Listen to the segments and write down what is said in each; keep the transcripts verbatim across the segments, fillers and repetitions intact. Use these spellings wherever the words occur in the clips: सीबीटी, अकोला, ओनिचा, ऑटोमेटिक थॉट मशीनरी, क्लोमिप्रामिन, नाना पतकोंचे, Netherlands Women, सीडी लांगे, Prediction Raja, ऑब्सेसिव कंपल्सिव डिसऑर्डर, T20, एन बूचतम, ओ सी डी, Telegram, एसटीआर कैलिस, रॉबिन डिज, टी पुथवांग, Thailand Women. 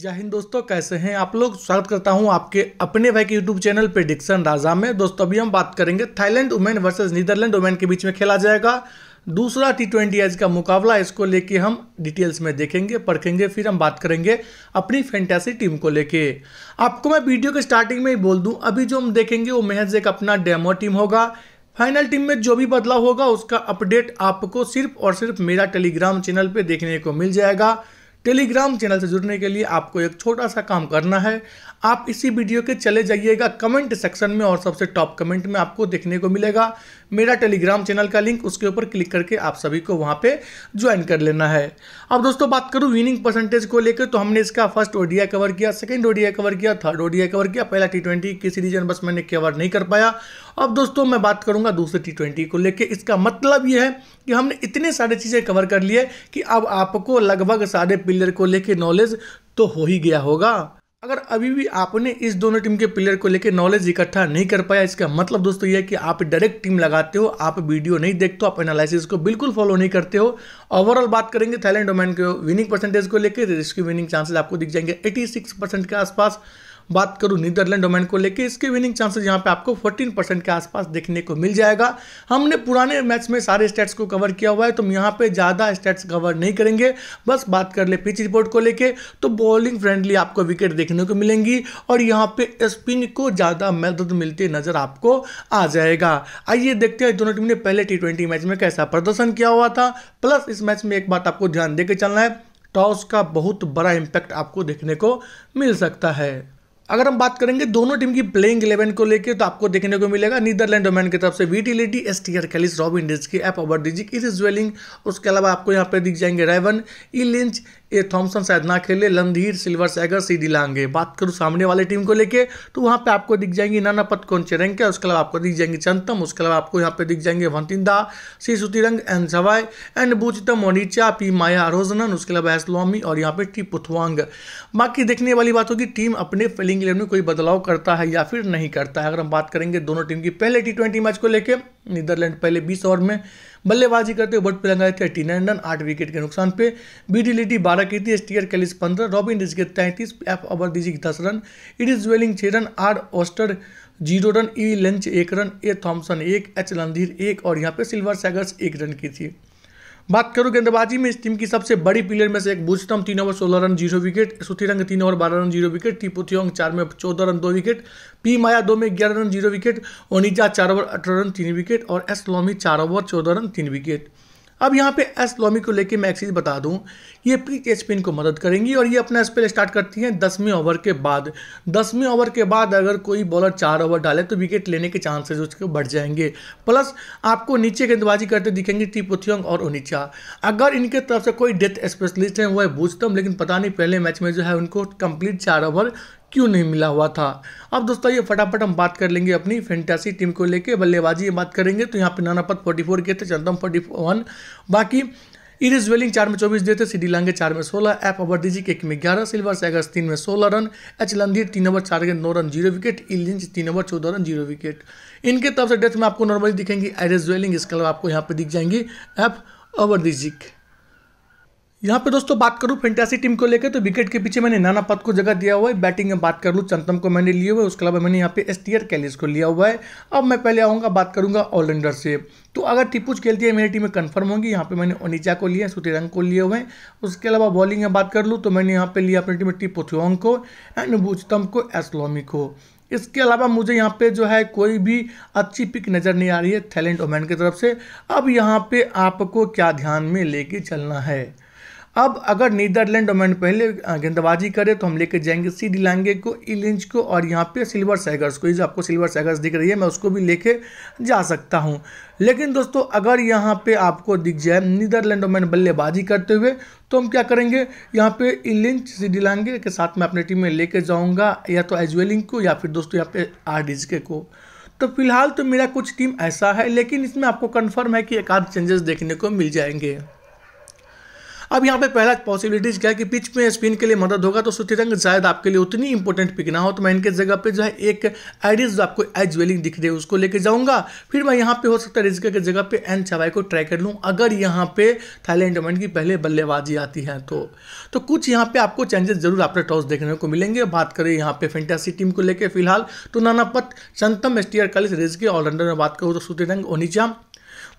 जय हिंद दोस्तों, कैसे हैं आप लोग। स्वागत करता हूं आपके अपने भाई के यूट्यूब चैनल प्रेडिक्शन राजा में। दोस्तों अभी हम बात करेंगे Thailand women versus Netherlands women के बीच में खेला जाएगा दूसरा टी ट्वेंटी आज का मुकाबला। इसको लेके हम डिटेल्स में देखेंगे, परखेंगे, फिर हम बात करेंगे अपनी फैंटेसी टीम को लेके। आपको मैं वीडियो के स्टार्टिंग में ही बोल दूँ, अभी जो हम देखेंगे वो महज एक अपना डेमो टीम होगा। फाइनल टीम में जो भी बदलाव होगा उसका अपडेट आपको सिर्फ और सिर्फ मेरा टेलीग्राम चैनल पर देखने को मिल जाएगा। टेलीग्राम चैनल से जुड़ने के लिए आपको एक छोटा सा काम करना है, आप इसी वीडियो के चले जाइएगा कमेंट सेक्शन में और सबसे टॉप कमेंट में आपको देखने को मिलेगा मेरा टेलीग्राम चैनल का लिंक, उसके ऊपर क्लिक करके आप सभी को वहां पे ज्वाइन कर लेना है। अब दोस्तों बात करूं विनिंग परसेंटेज को लेकर, तो हमने इसका फर्स्ट ओडीआई कवर किया, सेकेंड ओडीआई कवर किया, थर्ड ओडीआई कवर किया, पहला टी ट्वेंटी किसी रीजन बस मैंने कवर नहीं कर पाया। अब दोस्तों मैं बात करूंगा दूसरे टी ट्वेंटी को लेकर। इसका मतलब यह है कि हमने इतने सारे चीज़ें कवर कर लिए कि अब आपको लगभग सारे पिलर को लेकर नॉलेज तो हो ही गया होगा। अगर अभी भी आपने इस दोनों टीम के प्लेयर को लेकर नॉलेज इकट्ठा नहीं कर पाया, इसका मतलब दोस्तों यह है कि आप डायरेक्ट टीम लगाते हो, आप वीडियो नहीं देखते हो, आप एनालिसिस को बिल्कुल फॉलो नहीं करते हो। ओवरऑल बात करेंगे थाईलैंड वुमेन के विनिंग परसेंटेज को लेकर, इसके विनिंग चांसेस आपको दिख जाएंगे छियासी परसेंट के आसपास। बात करूं नीदरलैंड वुमेन को लेकर, इसके विनिंग चांसेस यहाँ पे आपको चौदह परसेंट के आसपास देखने को मिल जाएगा। हमने पुराने मैच में सारे स्टेट्स को कवर किया हुआ है, तो हम यहाँ पे ज़्यादा स्टेट्स कवर नहीं करेंगे, बस बात कर ले पिच रिपोर्ट को लेकर। तो बॉलिंग फ्रेंडली आपको विकेट देखने को मिलेंगी और यहाँ पे स्पिन को ज़्यादा मदद मिलती नज़र आपको आ जाएगा। आइए देखते हैं दोनों टीम ने पहले टी ट्वेंटी मैच में कैसा प्रदर्शन किया हुआ था। प्लस इस मैच में एक बात आपको ध्यान देकर चलना है, टॉस का बहुत बड़ा इम्पैक्ट आपको देखने को मिल सकता है। अगर हम बात करेंगे दोनों टीम की प्लेइंग इलेवन को लेकर, तो आपको देखने को मिलेगा नीदरलैंड वुमेन की तरफ से वीटी लेडी, एसटीआर कैलिस, रॉबिन डिज की एप ओवर डिजिक, इस ज्वेलिंग। उसके अलावा आपको यहाँ पे दिख जाएंगे रेवन, ई लिंच, ए थॉम्सन शायद ना खेले, लंधीर, सिल्वर सैगर, सीडी लांगे। बात करूँ सामने वाले टीम को लेकर, तो वहाँ पे आपको दिख जाएंगी नाना पतकोंचे रैंके, उसके अलावा आपको दिख जाएंगे चंतम, उसके अलावा आपको यहाँ पे दिख जाएंगे वंतिंदा, C Sutthiruang, N Sawai, एन बूचतम, ओनिचा, P Maya Rosenan, उसके अलावा एसलोमी और यहाँ पे टी पुथवांग। बाकी देखने वाली बात होगी टीम अपने फील्डिंग इलेवन में कोई बदलाव करता है या फिर नहीं करता है। अगर हम बात करेंगे दोनों टीम की पहले टी ट्वेंटी मैच को लेकर, नीदरलैंड पहले बीस ओवर में बल्लेबाजी करते हुए बट पे लगाए थे टीन रन आठ विकेट के नुकसान पे। बीडी लेडी बारह की थी, एसटीआर कैलिस पंद्रह, रॉबिन डिज के तैंतीस, एफ ओवर डिजिक दस रन, इडिस वेलिंग छः रन, आर ओस्टर जीरो रन, ई लंच एक रन, ए थॉम्सन एक, एच लंधीर एक और यहाँ पे सिल्वर सैगर्स एक रन की थी। बात करूं गेंदबाजी में, इस टीम की सबसे बड़ी प्लेयर में से एक बूचतम तीन ओवर सोलह रन जीरो विकेट, सुथिरंग तीन ओवर बारह रन जीरो विकेट, टीपुथियोंग चार में चौदह रन दो विकेट, पी माया दो में ग्यारह रन जीरो विकेट, ओनिजा चार ओवर अठारह रन तीन विकेट और एस लोमी चार ओवर चौदह रन तीन विकेट। अब यहाँ पे एस लोमी को लेके मैं एक चीज़ बता दूँ, ये पिच स्पिन को मदद करेंगी और ये अपना स्पेल स्टार्ट करती हैं दसवें ओवर के बाद। दसवें ओवर के बाद अगर कोई बॉलर चार ओवर डाले तो विकेट लेने के चांसेस उसके बढ़ जाएंगे। प्लस आपको नीचे गेंदबाजी करते दिखेंगे टीपुथियोंग और ओनिचा। अगर इनके तरफ से कोई डेथ स्पेशलिस्ट है वो है बूचतम, लेकिन पता नहीं पहले मैच में जो है उनको कंप्लीट चार ओवर क्यों नहीं मिला हुआ था। अब दोस्तों ये फटाफट हम बात कर लेंगे अपनी फैंटेसी टीम को लेके। बल्लेबाजी में बात करेंगे तो यहाँ पे नानापत चौवालीस के थे, चंदम इकतालीस, बाकी इरिस वेलिंग चार में चौबीस देते, सीडी लांगे चार में सोलह, एफ अबरदीजिक एक में ग्यारह, सिल्वर सैगर्स तीन में सोलह रन, एच लंधीर तीन ओवर चार गेंद नौ रन जीरो विकेट, इलिंच तीन ओवर चौदह रन जीरो विकेट। इनके तरफ से डेथ में आपको नॉर्मली दिखेंगी इरिस वेलिंग, इसके अलावा आपको यहाँ पर दिख जाएंगी एफ अबरदीजिक। यहाँ पे दोस्तों बात करूँ फैंटेसी टीम को लेकर, तो विकेट के पीछे मैंने नाना पत को जगह दिया हुआ है। बैटिंग में बात कर लूँ चंतम को मैंने लिए हुए है, उसके अलावा मैंने यहाँ पे एसटीआर कैलिस को लिया हुआ है। अब मैं पहले आऊँगा बात करूँगा ऑलराउंडर से, तो अगर टिपुज खेलती है मेरी टीम में कंफर्म होंगी। यहाँ पे मैंने ओनिचा को लिया, सुतिरंग को लिए हुए हैं। उसके अलावा बॉलिंग में बात कर लूँ तो मैंने यहाँ पर लिया अपनी टीम में टीपुथियोंग को, एनबूचतम को, एसलोमी को। इसके अलावा मुझे यहाँ पे जो है कोई भी अच्छी पिक नज़र नहीं आ रही है थाईलैंड वुमेन की तरफ से। अब यहाँ पर आपको क्या ध्यान में लेके चलना है, अब अगर नीदरलैंड वुमेन पहले गेंदबाजी करे तो हम लेके जाएंगे सीडी लांगे को, इलिंच को और यहाँ पे सिल्वर सैगर्स को। ये जो आपको सिल्वर सैगर्स दिख रही है मैं उसको भी लेके जा सकता हूँ, लेकिन दोस्तों अगर यहाँ पे आपको दिख जाए नीदरलैंड वुमेन बल्लेबाजी करते हुए तो हम क्या करेंगे, यहाँ पे इलिंच सीडी लांगे के साथ मैं अपनी टीम में लेके जाऊँगा या तो एजवेलिंग को या फिर दोस्तों यहाँ पे आरडीजे को। तो फिलहाल तो मेरा कुछ टीम ऐसा है, लेकिन इसमें आपको कन्फर्म है कि एक आध चेंजेस देखने को मिल जाएंगे। अब यहाँ पे पहला पॉसिबिलिटीज क्या है कि पिच में स्पिन के लिए मदद होगा, तो सुतरंग शायद आपके लिए उतनी इंपॉर्टेंट पिक ना हो, तो मैं इनके जगह पे जो है एक आइडियस जो आपको एज वेलिंग दिख रही है उसको लेके जाऊंगा। फिर मैं यहाँ पे हो सकता है रिस्क के जगह पे एन छवाई को ट्राई कर लूँ अगर यहाँ पे थाईलैंड वुमेन की पहले बल्लेबाजी आती है तो, तो कुछ यहाँ पे आपको चेंजेस जरूर आपने टॉस देखने को मिलेंगे। बात करें यहाँ पे फैंटेसी टीम को लेकर फिलहाल तो नानापत संतम एस्टियर कलिस रिस्क, ऑलराउंडर में बात करूँ तो सुतरंग ओनिचा,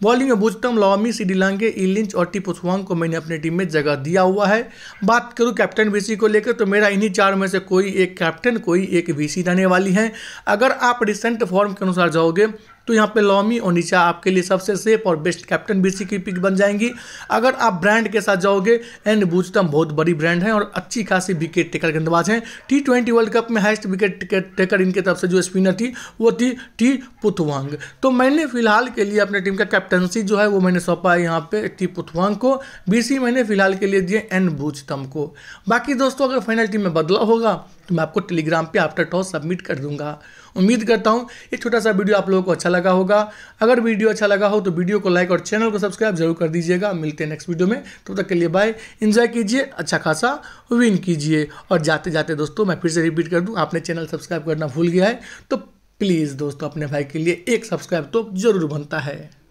बॉलिंग में बुजतम लॉमी सिडिलांगे इलिंच और टिपुथुआंग को मैंने अपनी टीम में जगह दिया हुआ है। बात करूं कैप्टन वीसी को लेकर तो मेरा इन्हीं चार में से कोई एक कैप्टन कोई एक वीसी रहने वाली है। अगर आप रिसेंट फॉर्म के अनुसार जाओगे तो यहाँ पे लॉमी और नीचा आपके लिए सबसे सेफ और बेस्ट कैप्टन बीसी की पिक बन जाएंगी। अगर आप ब्रांड के साथ जाओगे एंड बुजतम बहुत बड़ी ब्रांड है और अच्छी खासी विकेट टेकर गेंदबाज हैं। टी ट्वेंटी वर्ल्ड कप में हाईएस्ट विकेट टेकर इनके तरफ से जो स्पिनर थी वो थी टी पुथुआंग। तो मैंने फिलहाल के लिए अपनी टीम का कैप्टनसी जो है वो मैंने सौंपा है यहाँ पे टी पुथुआंग को, बीसी मैंने फिलहाल के लिए दिए एन बुजतम को। बाकी दोस्तों अगर फाइनल टीम में बदलाव होगा तो मैं आपको टेलीग्राम पे आफ्टर टॉस सबमिट कर दूंगा। उम्मीद करता हूँ ये छोटा सा वीडियो आप लोगों को अच्छा लगा होगा। अगर वीडियो अच्छा लगा हो तो वीडियो को लाइक और चैनल को सब्सक्राइब जरूर कर दीजिएगा। मिलते हैं नेक्स्ट वीडियो में, तब तक के लिए बाय। एंजॉय कीजिए, अच्छा खासा विन कीजिए। और जाते जाते दोस्तों मैं फिर से रिपीट कर दूँ, आपने चैनल सब्सक्राइब करना भूल गया है तो प्लीज़ दोस्तों अपने भाई के लिए एक सब्सक्राइब तो जरूर बनता है।